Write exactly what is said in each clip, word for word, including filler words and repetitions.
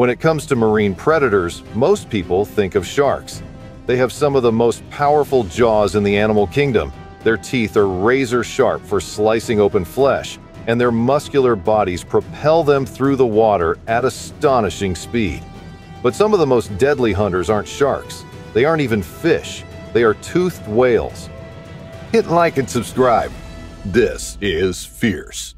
When it comes to marine predators, most people think of sharks. They have some of the most powerful jaws in the animal kingdom. Their teeth are razor sharp for slicing open flesh, and their muscular bodies propel them through the water at astonishing speed. But some of the most deadly hunters aren't sharks. They aren't even fish. They are toothed whales. Hit like and subscribe. This is Fierce.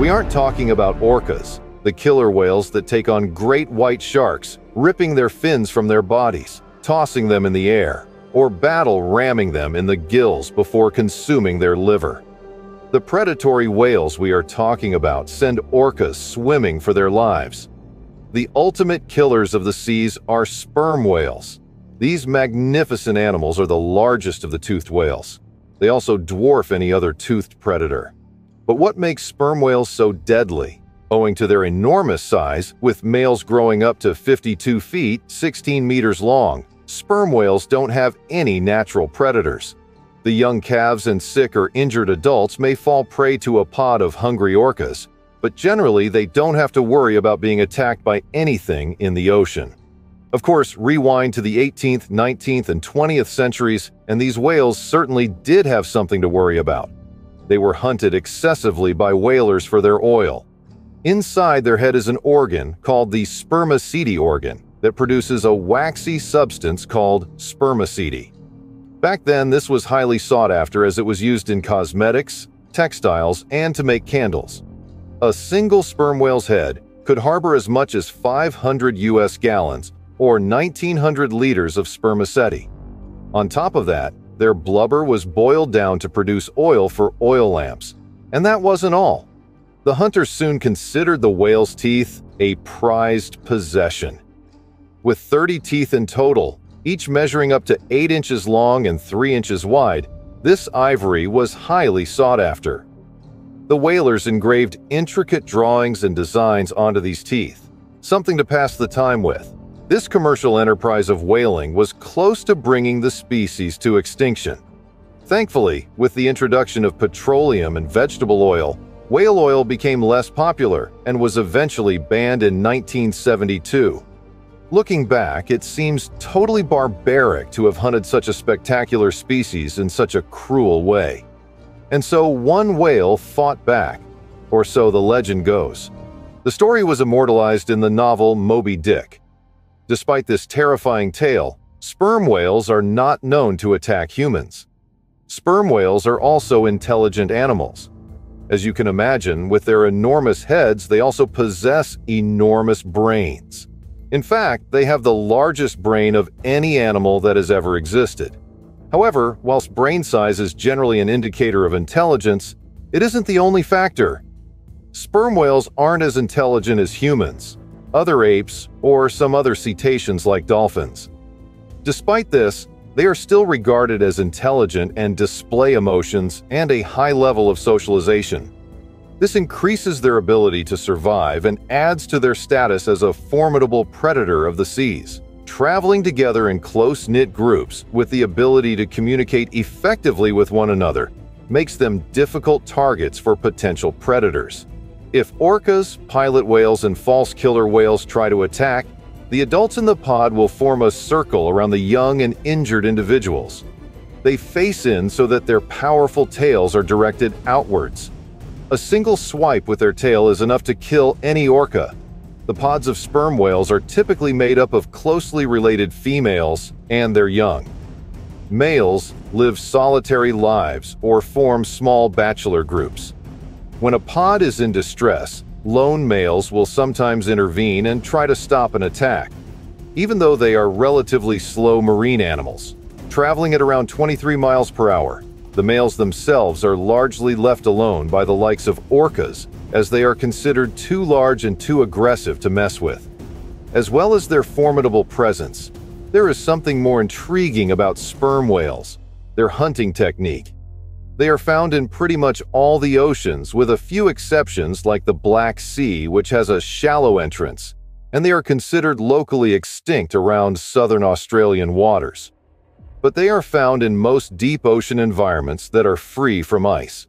We aren't talking about orcas, the killer whales that take on great white sharks, ripping their fins from their bodies, tossing them in the air, or battle ramming them in the gills before consuming their liver. The predatory whales we are talking about send orcas swimming for their lives. The ultimate killers of the seas are sperm whales. These magnificent animals are the largest of the toothed whales. They also dwarf any other toothed predator. But what makes sperm whales so deadly? Owing to their enormous size, with males growing up to fifty-two feet, sixteen meters long, sperm whales don't have any natural predators. The young calves and sick or injured adults may fall prey to a pod of hungry orcas, but generally they don't have to worry about being attacked by anything in the ocean. Of course, rewind to the eighteenth, nineteenth, and twentieth centuries, and these whales certainly did have something to worry about. They were hunted excessively by whalers for their oil. Inside their head is an organ called the spermaceti organ that produces a waxy substance called spermaceti. Back then, this was highly sought after as it was used in cosmetics, textiles, and to make candles. A single sperm whale's head could harbor as much as five hundred U S gallons or nineteen hundred liters of spermaceti. On top of that, their blubber was boiled down to produce oil for oil lamps. And that wasn't all. The hunters soon considered the whale's teeth a prized possession. With thirty teeth in total, each measuring up to eight inches long and three inches wide, this ivory was highly sought after. The whalers engraved intricate drawings and designs onto these teeth, something to pass the time with. This commercial enterprise of whaling was close to bringing the species to extinction. Thankfully, with the introduction of petroleum and vegetable oil, whale oil became less popular and was eventually banned in nineteen seventy-two. Looking back, it seems totally barbaric to have hunted such a spectacular species in such a cruel way. And so one whale fought back, or so the legend goes. The story was immortalized in the novel Moby Dick. Despite this terrifying tale, sperm whales are not known to attack humans. Sperm whales are also intelligent animals. As you can imagine, with their enormous heads, they also possess enormous brains. In fact, they have the largest brain of any animal that has ever existed. However, whilst brain size is generally an indicator of intelligence, it isn't the only factor. Sperm whales aren't as intelligent as humans, other apes, or some other cetaceans like dolphins. Despite this, they are still regarded as intelligent and display emotions and a high level of socialization. This increases their ability to survive and adds to their status as a formidable predator of the seas, traveling together in close-knit groups with the ability to communicate effectively with one another makes them difficult targets for potential predators. If orcas, pilot whales, and false killer whales try to attack, the adults in the pod will form a circle around the young and injured individuals. They face in so that their powerful tails are directed outwards. A single swipe with their tail is enough to kill any orca. The pods of sperm whales are typically made up of closely related females and their young. Males live solitary lives or form small bachelor groups. When a pod is in distress, lone males will sometimes intervene and try to stop an attack, even though they are relatively slow marine animals, traveling at around twenty-three miles per hour. The males themselves are largely left alone by the likes of orcas, as they are considered too large and too aggressive to mess with. As well as their formidable presence, there is something more intriguing about sperm whales, their hunting technique. They are found in pretty much all the oceans, with a few exceptions like the Black Sea, which has a shallow entrance, and they are considered locally extinct around southern Australian waters. But they are found in most deep ocean environments that are free from ice.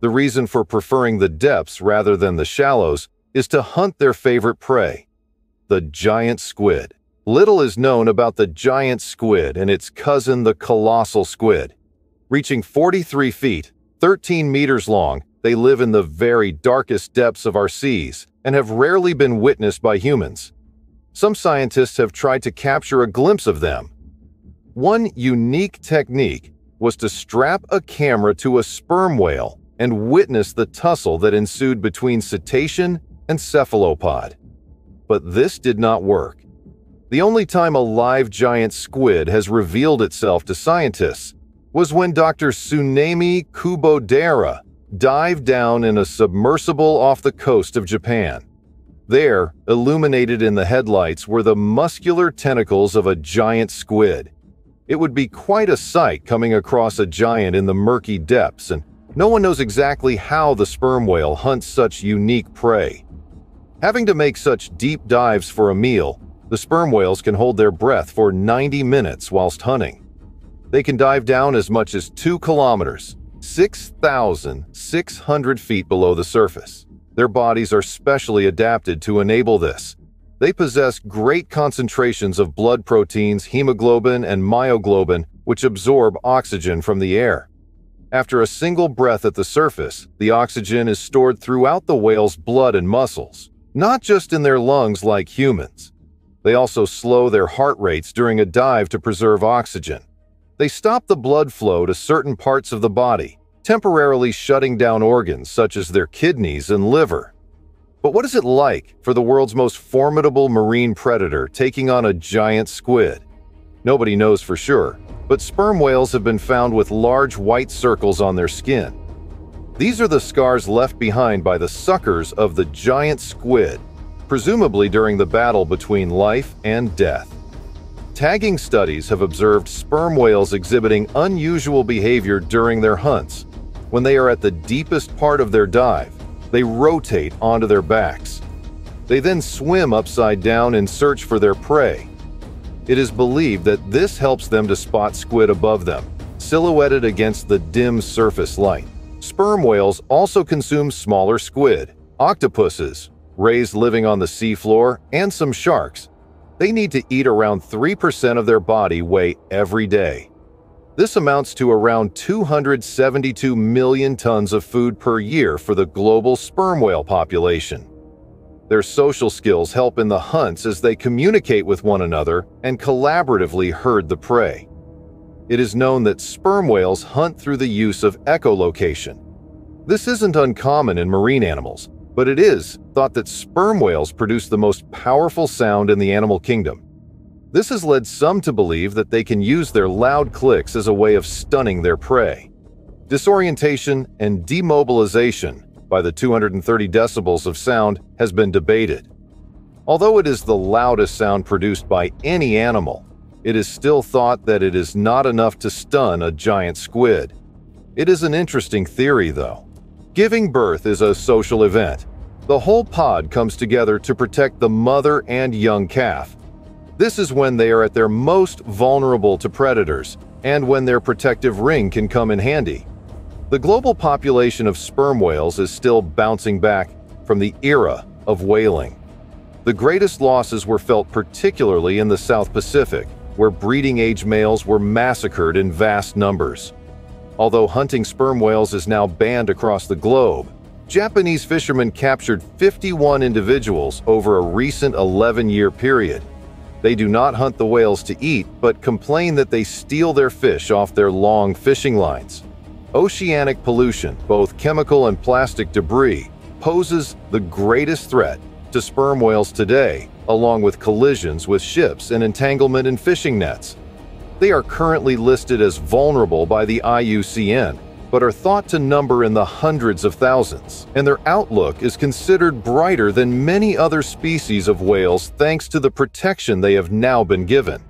The reason for preferring the depths rather than the shallows is to hunt their favorite prey, the giant squid. Little is known about the giant squid and its cousin, the colossal squid. Reaching forty-three feet, thirteen meters long, they live in the very darkest depths of our seas and have rarely been witnessed by humans. Some scientists have tried to capture a glimpse of them. One unique technique was to strap a camera to a sperm whale and witness the tussle that ensued between cetacean and cephalopod. But this did not work. The only time a live giant squid has revealed itself to scientists was when Doctor Tsunemi Kubodera dived down in a submersible off the coast of Japan. There, illuminated in the headlights, were the muscular tentacles of a giant squid. It would be quite a sight coming across a giant in the murky depths, and no one knows exactly how the sperm whale hunts such unique prey. Having to make such deep dives for a meal, the sperm whales can hold their breath for ninety minutes whilst hunting. They can dive down as much as two kilometers, six thousand six hundred feet below the surface. Their bodies are specially adapted to enable this. They possess great concentrations of blood proteins, hemoglobin and myoglobin, which absorb oxygen from the air. After a single breath at the surface, the oxygen is stored throughout the whale's blood and muscles, not just in their lungs like humans. They also slow their heart rates during a dive to preserve oxygen. They stop the blood flow to certain parts of the body, temporarily shutting down organs such as their kidneys and liver. But what is it like for the world's most formidable marine predator taking on a giant squid? Nobody knows for sure, but sperm whales have been found with large white circles on their skin. These are the scars left behind by the suckers of the giant squid, presumably during the battle between life and death. Tagging studies have observed sperm whales exhibiting unusual behavior during their hunts. When they are at the deepest part of their dive, they rotate onto their backs. They then swim upside down in search for their prey. It is believed that this helps them to spot squid above them, silhouetted against the dim surface light. Sperm whales also consume smaller squid, octopuses, rays living on the seafloor, and some sharks. They need to eat around three percent of their body weight every day. This amounts to around two hundred seventy-two million tons of food per year for the global sperm whale population. Their social skills help in the hunts as they communicate with one another and collaboratively herd the prey. It is known that sperm whales hunt through the use of echolocation. This isn't uncommon in marine animals, but it is thought that sperm whales produce the most powerful sound in the animal kingdom. This has led some to believe that they can use their loud clicks as a way of stunning their prey. Disorientation and demobilization by the two hundred thirty decibels of sound has been debated. Although it is the loudest sound produced by any animal, it is still thought that it is not enough to stun a giant squid. It is an interesting theory, though. Giving birth is a social event. The whole pod comes together to protect the mother and young calf. This is when they are at their most vulnerable to predators and when their protective ring can come in handy. The global population of sperm whales is still bouncing back from the era of whaling. The greatest losses were felt particularly in the South Pacific, where breeding age males were massacred in vast numbers. Although hunting sperm whales is now banned across the globe, Japanese fishermen captured fifty-one individuals over a recent eleven-year period. They do not hunt the whales to eat, but complain that they steal their fish off their long fishing lines. Oceanic pollution, both chemical and plastic debris, poses the greatest threat to sperm whales today, along with collisions with ships and entanglement in fishing nets. They are currently listed as vulnerable by the I U C N, but are thought to number in the hundreds of thousands, and their outlook is considered brighter than many other species of whales thanks to the protection they have now been given.